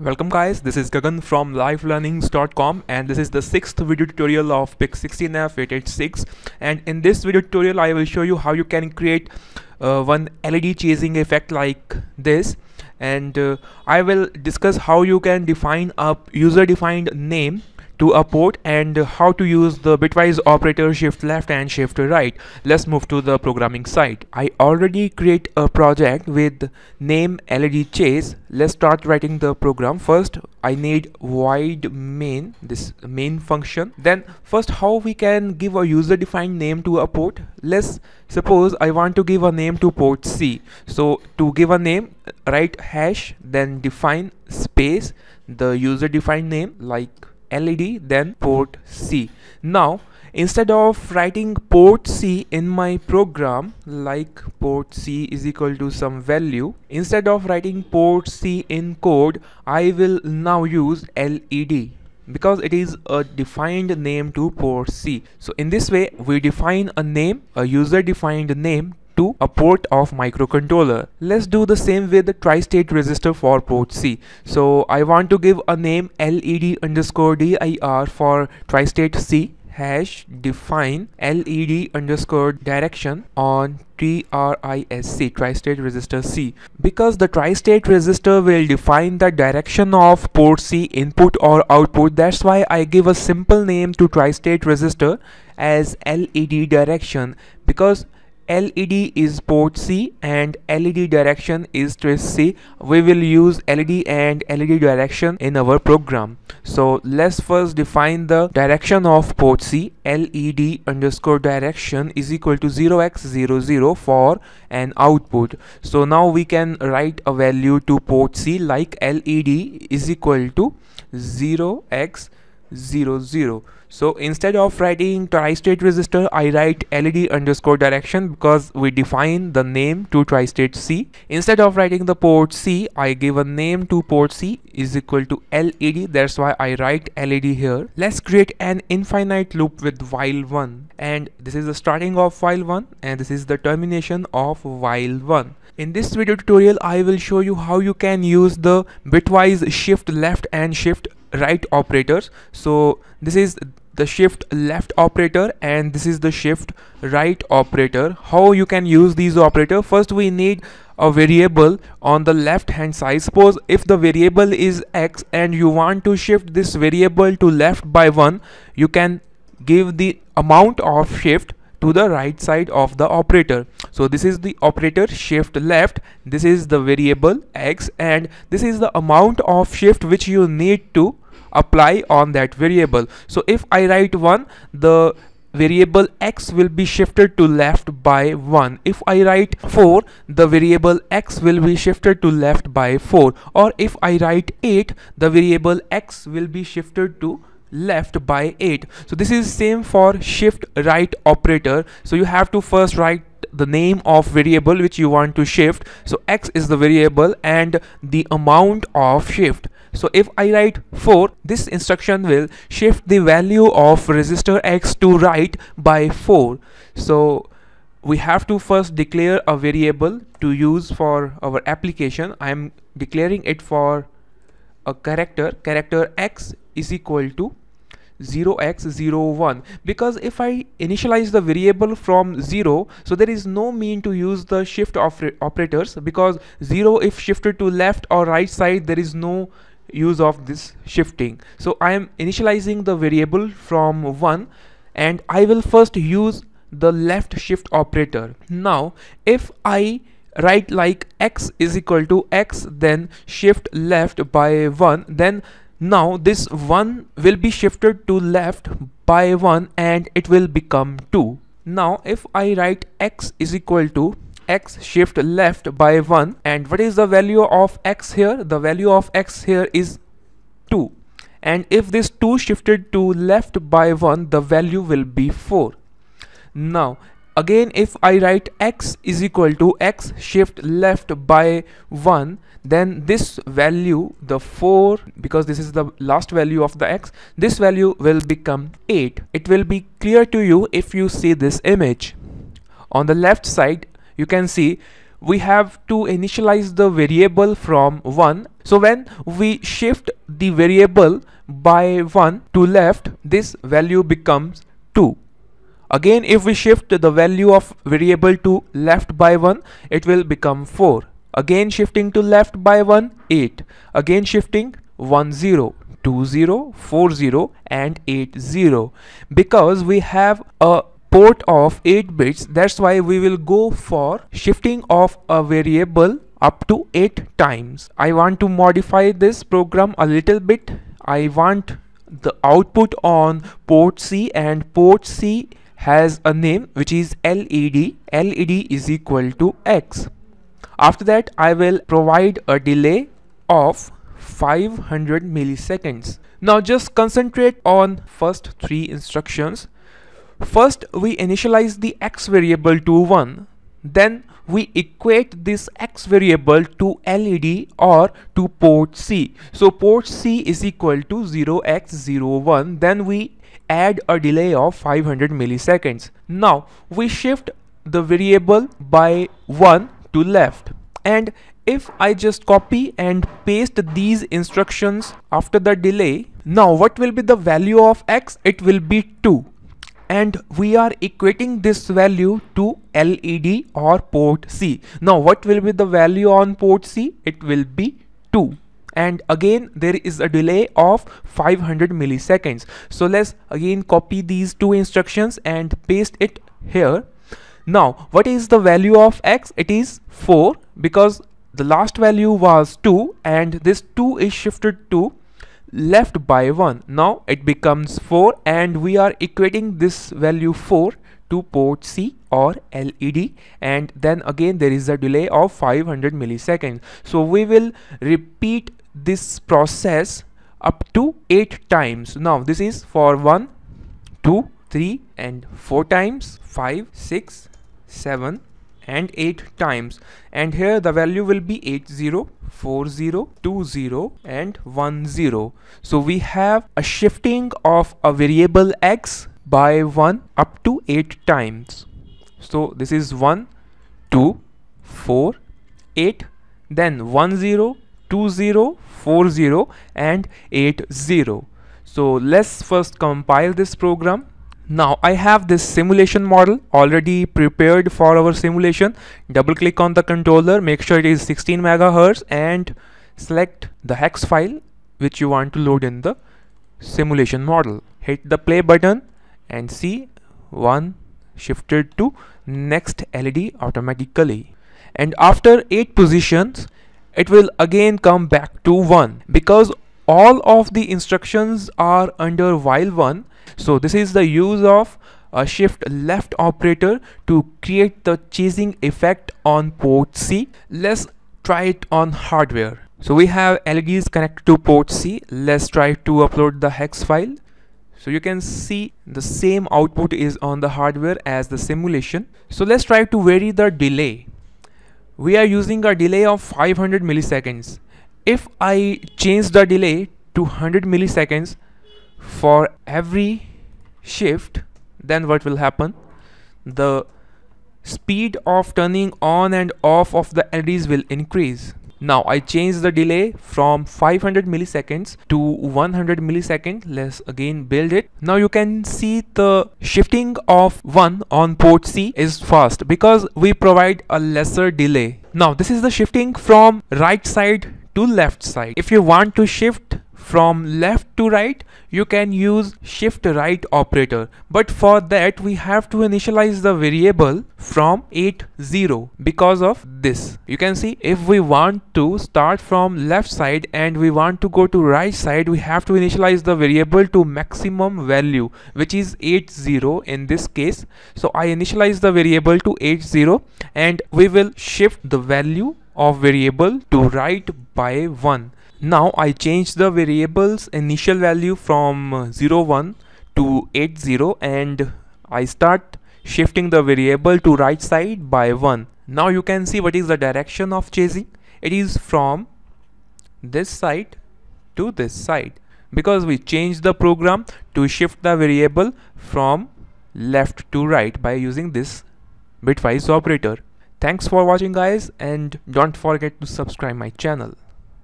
Welcome guys, this is Gagan from LiveLearnings.com and this is the 6th video tutorial of PIC16F886, and in this video tutorial I will show you how you can create one LED chasing effect like this, and I will discuss how you can define a user-defined name to a port and how to use the bitwise operator shift left and shift right. Let's move to the programming side. I already create a project with name LED chase. Let's start writing the program. First I need void main, this main function. Then first how we can give a user defined name to a port. Let's suppose I want to give a name to port C. So to give a name, write hash, then define space, the user defined name like LED, then port C. Now instead of writing port C in my program, like port C is equal to some value, instead of writing port C in code, I will now use LED because it is a defined name to port C. So in this way we define a name, a user defined name to a port of microcontroller. Let's do the same with the tri-state resistor for port C. So I want to give a name LED_dir for tri-state C, hash, define LED_direction on TRISC, tri-state resistor C, because the tri-state resistor will define the direction of port C input or output. That's why I give a simple name to tri-state resistor as LED direction, because LED is port C and LED direction is TRISC. We will use LED and LED direction in our program. So let's first define the direction of port C. LED_direction is equal to 0x00 for an output. So now we can write a value to port C like LED is equal to 0x00. So instead of writing tri-state resistor, I write LED_direction because we define the name to tri-state C. Instead of writing the port C, I give a name to port C is equal to LED. That's why I write LED here. Let's create an infinite loop with while 1, and this is the starting of while 1 and this is the termination of while 1. In this video tutorial I will show you how you can use the bitwise shift left and shift right operators. So this is the shift left operator and this is the shift right operator. How you can use these operators? First we need a variable on the left hand side. Suppose if the variable is x and you want to shift this variable to left by 1, you can give the amount of shift to the right side of the operator. So this is the operator shift left, this is the variable x, and this is the amount of shift which you need to apply on that variable. So if I write 1, the variable x will be shifted to left by 1. If I write 4, the variable x will be shifted to left by 4. Or if I write 8, the variable x will be shifted to left by 8. So this is same for shift right operator. So you have to first write the name of variable which you want to shift. So x is the variable and the amount of shift. So if I write 4, this instruction will shift the value of resistor x to right by 4. So we have to first declare a variable to use for our application. I am declaring it for a character x is equal to 0x01, because if I initialize the variable from 0, so there is no mean to use the shift operators, because 0 if shifted to left or right side, there is no use of this shifting. So I am initializing the variable from 1 and I will first use the left shift operator. Now if I write like x is equal to x, then shift left by 1, then now this 1 will be shifted to left by 1 and it will become 2. Now if I write x is equal to x shift left by 1, and what is the value of x here? The value of x here is 2, and if this 2 shifted to left by 1, the value will be 4. Now again if I write x is equal to x shift left by 1, then this value, the 4, because this is the last value of the x, this value will become 8. It will be clear to you if you see this image. On the left side you can see we have to initialize the variable from 1. So when we shift the variable by 1 to left, this value becomes 2. Again, if we shift the value of variable to left by 1, it will become 4. Again shifting to left by 1, 8. Again shifting 1, 0, 2, 0, 4, 0 and 8, 0. Because we have a port of 8 bits, that's why we will go for shifting of a variable up to 8 times. I want to modify this program a little bit. I want the output on port C, and port C has a name which is LED. LED is equal to X. After that, I will provide a delay of 500 milliseconds. Now just concentrate on first 3 instructions. First, we initialize the X variable to 1. Then we equate this X variable to LED or to port C. So port C is equal to 0x01. Then we add a delay of 500 milliseconds. Now we shift the variable by 1 to left. And if I just copy and paste these instructions after the delay, now what will be the value of X? It will be 2. And we are equating this value to LED or port C. Now what will be the value on port C? It will be 2. And again there is a delay of 500 milliseconds. So let's again copy these 2 instructions and paste it here. Now what is the value of X? It is 4, because the last value was 2 and this 2 is shifted to left by 1. Now it becomes 4 and we are equating this value 4 to port C or LED, and then again there is a delay of 500 milliseconds. So we will repeat this process up to 8 times. Now this is for 1, 2, 3 and 4 times, 5, 6, 7 and 8 times, and here the value will be 80, 40, 20 and 10. So we have a shifting of a variable X by 1 up to 8 times. So this is 1, 2, 4, 8, then 10, 20, 40 and 80. So let's first compile this program. Now I have this simulation model already prepared for our simulation. Double click on the controller, make sure it is 16 megahertz and select the hex file which you want to load in the simulation model. Hit the play button and see 1 shifted to next LED automatically. And after 8 positions, it will again come back to 1 because all of the instructions are under while 1. So this is the use of a shift left operator to create the chasing effect on port C. Let's try it on hardware. So we have LEDs connected to port C. Let's try to upload the hex file. So you can see the same output is on the hardware as the simulation. So let's try to vary the delay. We are using a delay of 500 milliseconds. If I change the delay to 100 milliseconds for every shift, then what will happen? The speed of turning on and off of the LEDs will increase. Now I change the delay from 500 milliseconds to 100 milliseconds. Let's again build it. Now you can see the shifting of 1 on port C is fast because we provide a lesser delay. Now this is the shifting from right side to left side. If you want to shift from left to right, you can use shift right operator, but for that we have to initialize the variable from 80. Because of this, you can see if we want to start from left side and we want to go to right side, we have to initialize the variable to maximum value, which is 80 in this case. So I initialize the variable to 80 and we will shift the value of variable to right by 1. Now I change the variable's initial value from 01 to 80 and I start shifting the variable to right side by 1. Now you can see what is the direction of chasing. It is from this side to this side because we changed the program to shift the variable from left to right by using this bitwise operator. Thanks for watching guys, and don't forget to subscribe my channel.